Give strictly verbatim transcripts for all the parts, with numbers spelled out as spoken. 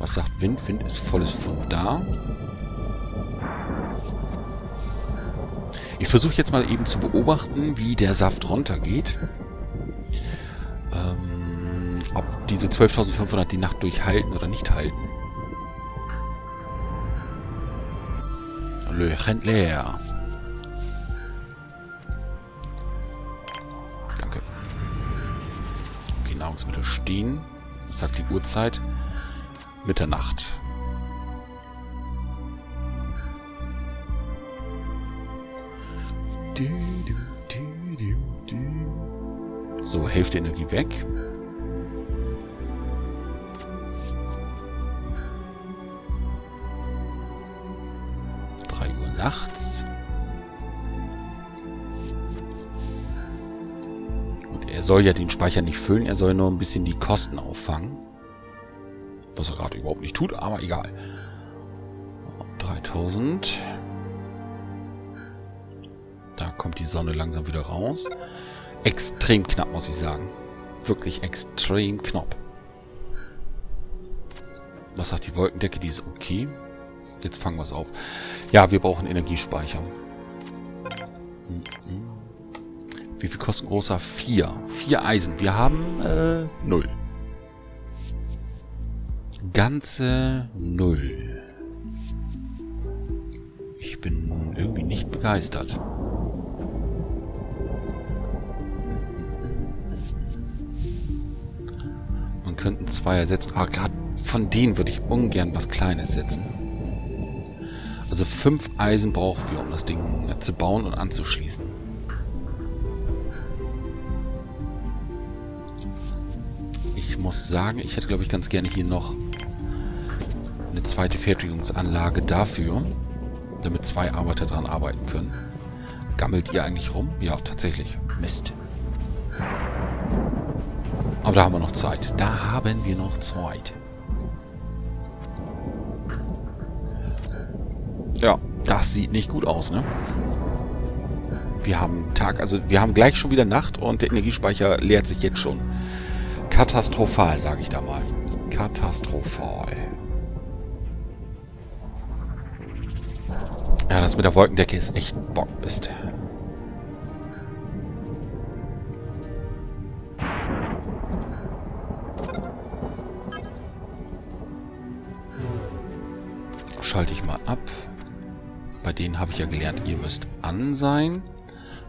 Was sagt Wind? Wind ist volles Fund da. Ich versuche jetzt mal eben zu beobachten, wie der Saft runtergeht. Ähm, ob diese zwölftausendfünfhundert die Nacht durchhalten oder nicht halten. Le Rent leer. Danke. Okay, Nahrungsmittel stehen. Das sagt die Uhrzeit. Mitternacht. So, Hälfte Energie weg. drei Uhr nachts. Und er soll ja den Speicher nicht füllen, er soll nur ein bisschen die Kosten auffangen. Was er gerade überhaupt nicht tut, aber egal. dreitausend. Da kommt die Sonne langsam wieder raus. Extrem knapp, muss ich sagen. Wirklich extrem knapp. Was sagt die Wolkendecke? Die ist okay. Jetzt fangen wir es auf. Ja, wir brauchen Energiespeicher. Wie viel kosten großer? Vier. Vier Eisen. Wir haben äh, null. Ganze null. Ich bin irgendwie nicht begeistert. Man könnte zwei ersetzen, aber gerade von denen würde ich ungern was Kleines setzen. Also fünf Eisen brauchen wir, um das Ding zu bauen und anzuschließen. Ich muss sagen, ich hätte, glaube ich, ganz gerne hier noch eine zweite Fertigungsanlage dafür, damit zwei Arbeiter dran arbeiten können. Gammelt ihr eigentlich rum? Ja, tatsächlich. Mist. Aber da haben wir noch Zeit. Da haben wir noch Zeit. Ja, das sieht nicht gut aus, ne? Wir haben Tag, also wir haben gleich schon wieder Nacht und der Energiespeicher leert sich jetzt schon. Katastrophal, sage ich da mal. Katastrophal. Ja, das mit der Wolkendecke ist echt Bockmist. Schalte ich mal ab. Bei denen habe ich ja gelernt, ihr müsst an sein,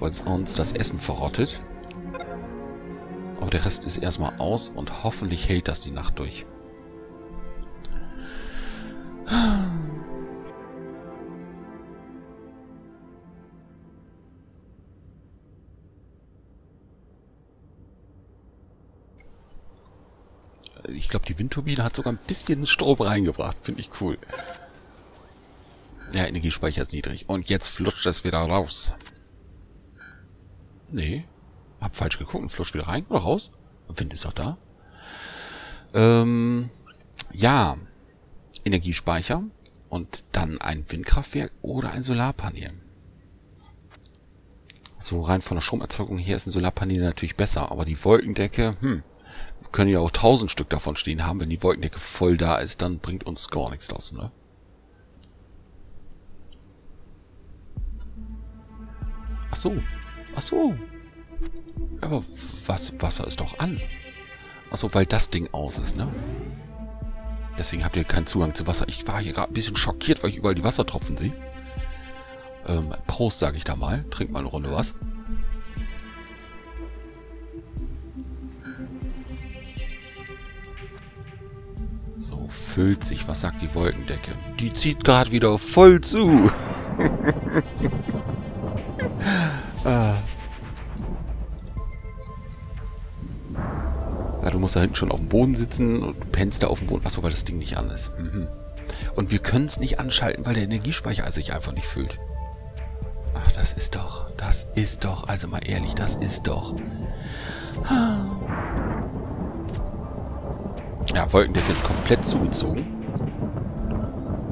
weil es uns das Essen verrottet. Aber der Rest ist erstmal aus und hoffentlich hält das die Nacht durch. Ich glaube, die Windturbine hat sogar ein bisschen Strom reingebracht. Finde ich cool. Ja, Energiespeicher ist niedrig. Und jetzt flutscht das wieder raus. Nee. Hab falsch geguckt und flutscht wieder rein oder raus. Wind ist doch da. Ähm, ja. Energiespeicher. Und dann ein Windkraftwerk oder ein Solarpanel. So, rein von der Stromerzeugung her ist ein Solarpanel natürlich besser. Aber die Wolkendecke, hm. Wir können ja auch tausend Stück davon stehen haben. Wenn die Wolkendecke voll da ist, dann bringt uns gar nichts das, ne? Ach so, ach so. Aber was, Wasser ist doch an. Ach so, weil das Ding aus ist, ne? Deswegen habt ihr keinen Zugang zu Wasser. Ich war hier gerade ein bisschen schockiert, weil ich überall die Wassertropfen sehe. Ähm, Prost, sage ich da mal. Trink mal eine Runde was. So, füllt sich. Was sagt die Wolkendecke? Die zieht gerade wieder voll zu. Ah. Ja, du musst da hinten schon auf dem Boden sitzen und du pennst da auf dem Boden. Achso, weil das Ding nicht an ist. Mhm. Und wir können es nicht anschalten, weil der Energiespeicher sich einfach nicht füllt. Ach, das ist doch, das ist doch, also mal ehrlich, das ist doch. Ah. Ja, Wolkendecke ist komplett zugezogen.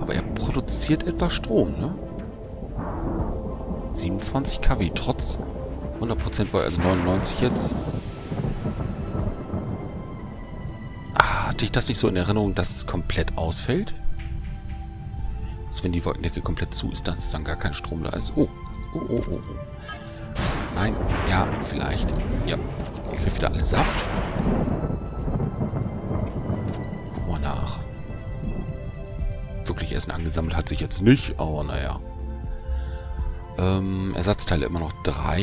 Aber er produziert etwas Strom, ne? siebenundzwanzig Kilowatt trotz hundert Prozent, also neunundneunzig jetzt. Ah, Hatte ich das nicht so in Erinnerung, dass es komplett ausfällt? Also wenn die Wolkendecke komplett zu ist, dass dann gar kein Strom da ist. Oh, oh, oh, oh. Nein, ja, vielleicht. Ja, ich kriege wieder alle Saft. Guck mal nach. Wirklich Essen angesammelt hat sich jetzt nicht, aber naja. Ähm, Ersatzteile immer noch drei.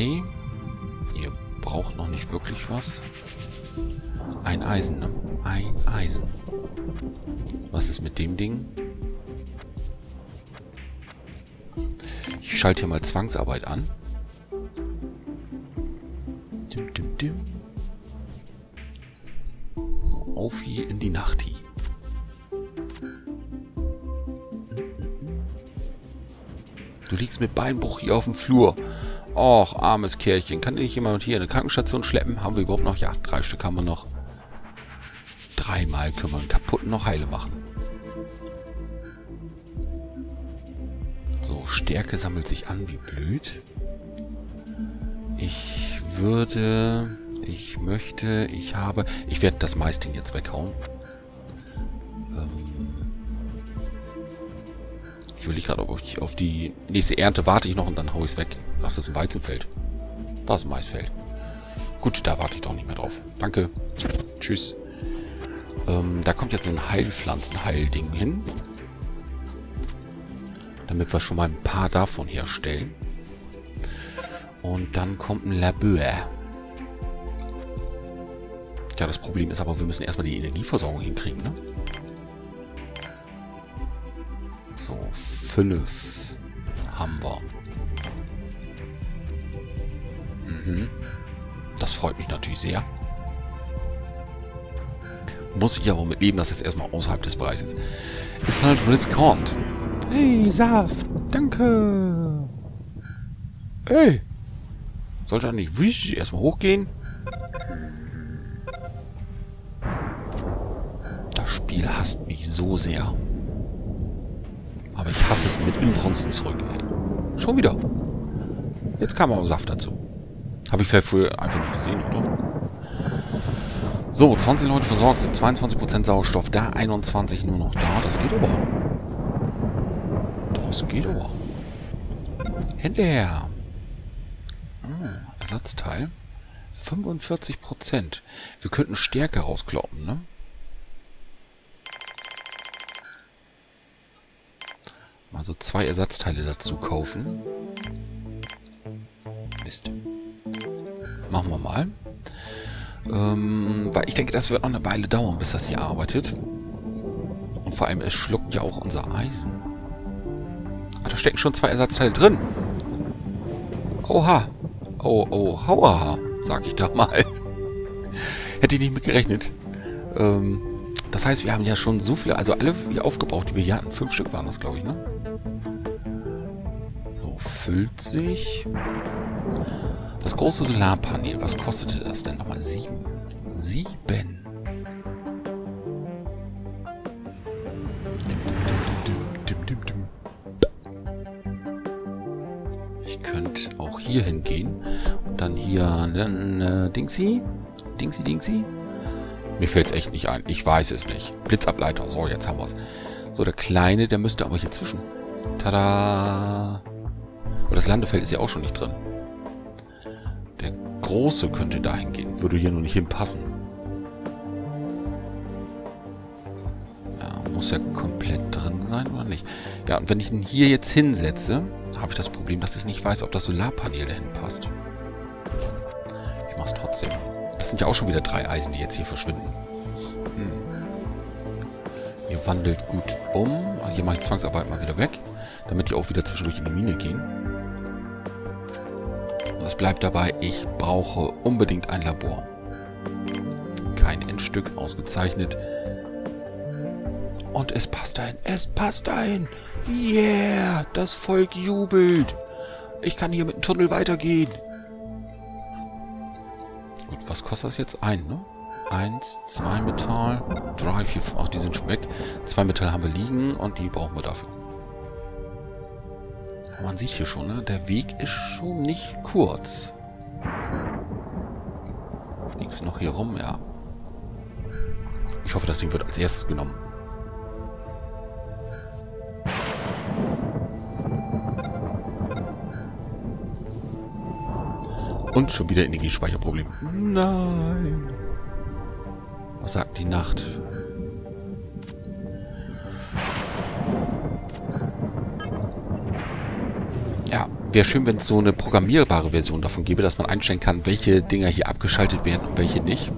Ihr braucht noch nicht wirklich was. Ein Eisen, ne? Ein Eisen. Was ist mit dem Ding? Ich schalte hier mal Zwangsarbeit an. Dim, dim, dim. Auf hier in die Nacht hier. Du liegst mit Beinbruch hier auf dem Flur. Och, armes Kerlchen. Kann nicht jemand hier in eine Krankenstation schleppen? Haben wir überhaupt noch? Ja, drei Stück haben wir noch. Dreimal können wir einen kaputten noch heile machen. So, Stärke sammelt sich an wie blöd. Ich würde... Ich möchte... Ich habe... Ich werde das Maisding jetzt weghauen. Ich will gerade, ob ich auf die nächste Ernte warte ich noch und dann hau ich es weg. Ach, das ist ein Weizenfeld. Das ist ein Maisfeld. Gut, da warte ich doch nicht mehr drauf. Danke. Tschüss. Ähm, da kommt jetzt so ein Heilpflanzen-Heilding hin. Damit wir schon mal ein paar davon herstellen. Und dann kommt ein Labeur. Ja, das Problem ist aber, wir müssen erstmal die Energieversorgung hinkriegen, ne? So, fünf haben wir. Mhm. Das freut mich natürlich sehr. Muss ich aber mit leben, dass es erstmal außerhalb des Bereichs ist. Ist halt riskant. Hey, Saft, danke. Hey. Sollte eigentlich wisch, erstmal hochgehen. Das Spiel hasst mich so sehr. Aber ich hasse es mit Inbrunsten zurück. Schon wieder. Jetzt kam auch Saft dazu. Habe ich vielleicht früher einfach nicht gesehen, oder? So, zwanzig Leute versorgt, so zweiundzwanzig Prozent Sauerstoff. Da einundzwanzig nur noch da. Das geht aber. Das geht aber. Hinterher. Ah, Ersatzteil. fünfundvierzig Prozent. Wir könnten Stärke rauskloppen, ne? Also zwei Ersatzteile dazu kaufen. Mist. Machen wir mal. Ähm, weil ich denke, das wird noch eine Weile dauern, bis das hier arbeitet. Und vor allem, es schluckt ja auch unser Eisen. Ah, da stecken schon zwei Ersatzteile drin. Oha. Oh, oh, hauaha, sag ich da mal. Hätte ich nicht mit gerechnet. Ähm, das heißt, wir haben ja schon so viele, also alle hier aufgebraucht, die wir hier hatten. Fünf Stück waren das, glaube ich, ne? So, füllt sich... Das große Solarpanel, was kostete das denn nochmal? Sieben. Sieben. Ich könnte auch hier hingehen und dann hier dann, äh, Dingsy. Dingsy, Dingsy. Mir fällt es echt nicht ein. Ich weiß es nicht. Blitzableiter. So, jetzt haben wir es. So, der kleine, der müsste aber hier zwischen. Tada. Aber das Landefeld ist ja auch schon nicht drin. Große könnte dahin gehen. Würde hier nur nicht hinpassen. Ja, muss ja komplett drin sein, oder nicht? Ja, und wenn ich ihn hier jetzt hinsetze, habe ich das Problem, dass ich nicht weiß, ob das Solarpanel dahin passt. Ich mache es trotzdem. Das sind ja auch schon wieder drei Eisen, die jetzt hier verschwinden. Hm. Ihr wandelt gut um. Hier mache ich Zwangsarbeit mal wieder weg, damit die auch wieder zwischendurch in die Mine gehen. Was bleibt dabei? Ich brauche unbedingt ein Labor. Kein Endstück, ausgezeichnet. Und es passt ein. Es passt ein. Yeah, das Volk jubelt. Ich kann hier mit dem Tunnel weitergehen. Gut, was kostet das jetzt? Ein, ne? Eins, zwei Metall, drei, vier, fünf. Ach, die sind schon weg. Zwei Metall haben wir liegen und die brauchen wir dafür. Man sieht hier schon, ne? Der Weg ist schon nicht kurz. Liegt's noch hier rum, ja. Ich hoffe, das Ding wird als erstes genommen. Und schon wieder Energiespeicherproblem. Nein. Was sagt die Nacht? Ja, wäre schön, wenn es so eine programmierbare Version davon gäbe, dass man einstellen kann, welche Dinger hier abgeschaltet werden und welche nicht.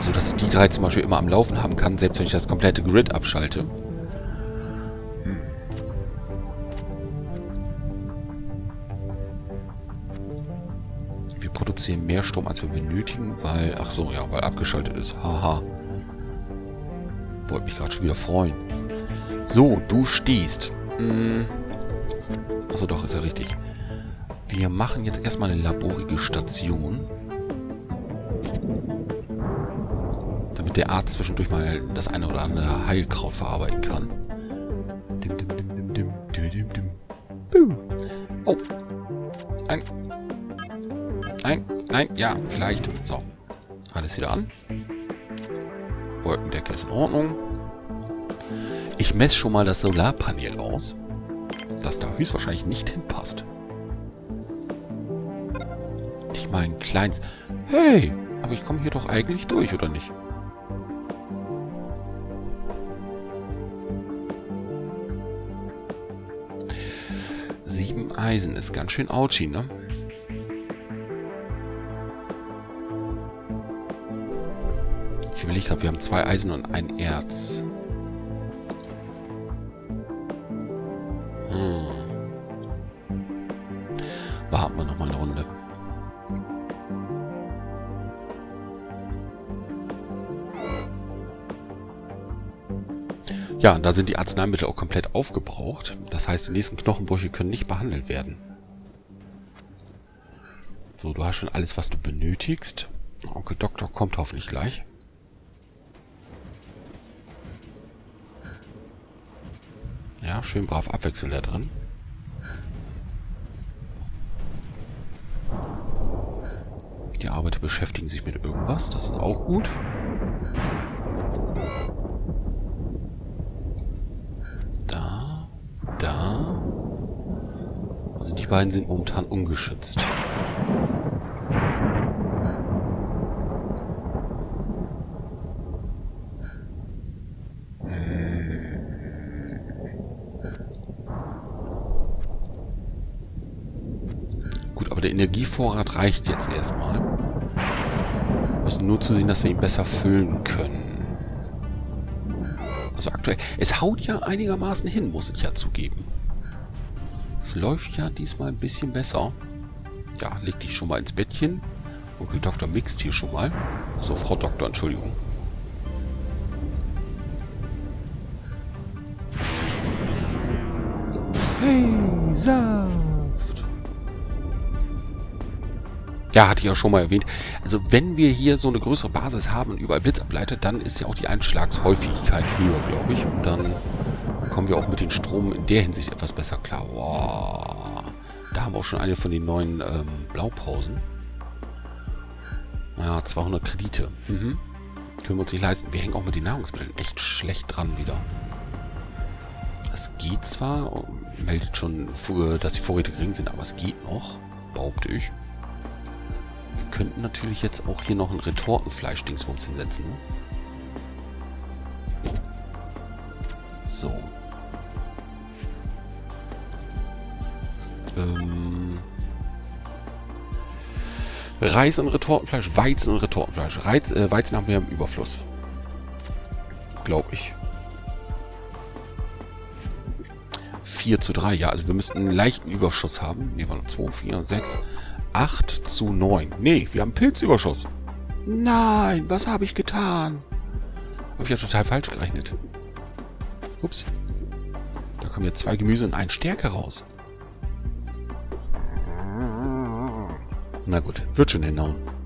So dass ich die drei zum Beispiel immer am Laufen haben kann, selbst wenn ich das komplette Grid abschalte. Produzieren mehr Strom, als wir benötigen, weil... Ach so, ja, weil abgeschaltet ist. Haha. Wollte mich gerade schon wieder freuen. So, du stehst. Hm. Achso, doch, ist ja richtig. Wir machen jetzt erstmal eine laborige Station. Damit der Arzt zwischendurch mal das eine oder andere Heilkraut verarbeiten kann. Dim, dim, dim, dim, dim, dim, dim, dim. Oh. Ein... Nein, nein, ja, vielleicht. So, alles wieder an. Wolkendecke ist in Ordnung. Ich messe schon mal das Solarpanel aus, das da höchstwahrscheinlich nicht hinpasst. Ich meine, kleins... Hey, aber ich komme hier doch eigentlich durch, oder nicht? Sieben Eisen ist ganz schön ouchy, ne? Ich überlege gerade, wir haben zwei Eisen und ein Erz. Hm. Warten wir nochmal eine Runde. Ja, da sind die Arzneimittel auch komplett aufgebraucht. Das heißt, die nächsten Knochenbrüche können nicht behandelt werden. So, du hast schon alles, was du benötigst. Onkel Doktor kommt hoffentlich gleich. Ja, schön brav abwechselnd da drin. Die Arbeiter beschäftigen sich mit irgendwas, das ist auch gut. Da, da. Also die beiden sind momentan ungeschützt. Aber der Energievorrat reicht jetzt erstmal. Wir müssen nur zusehen, dass wir ihn besser füllen können. Also aktuell... Es haut ja einigermaßen hin, muss ich ja zugeben. Es läuft ja diesmal ein bisschen besser. Ja, leg dich schon mal ins Bettchen. Okay, Doktor mixt hier schon mal. Also Frau Doktor, Entschuldigung. Hey, so. Ja, hatte ich ja schon mal erwähnt. Also wenn wir hier so eine größere Basis haben und überall Blitz ableitet, dann ist ja auch die Einschlagshäufigkeit höher, glaube ich. Und dann kommen wir auch mit dem Strom in der Hinsicht etwas besser klar. Wow. Da haben wir auch schon eine von den neuen ähm, Blaupausen. Ja, zweihundert Kredite. Mhm. Können wir uns nicht leisten. Wir hängen auch mit den Nahrungsmitteln echt schlecht dran wieder. Das geht zwar, meldet schon, dass die Vorräte gering sind, aber es geht noch, behaupte ich. Wir könnten natürlich jetzt auch hier noch ein Retortenfleisch-Dingsbums hinsetzen. So. Ähm. Reis und Retortenfleisch, Weizen und Retortenfleisch. Reiz, äh, Weizen haben wir im Überfluss. Glaube ich. vier zu drei, ja. Also wir müssten einen leichten Überschuss haben. Ne, waren noch zwei, vier, sechs... acht zu neun. Nee, wir haben Pilzüberschuss. Nein, was habe ich getan? Habe ich ja total falsch gerechnet. Ups. Da kommen jetzt zwei Gemüse und ein Stärke raus. Na gut, wird schon hinhauen.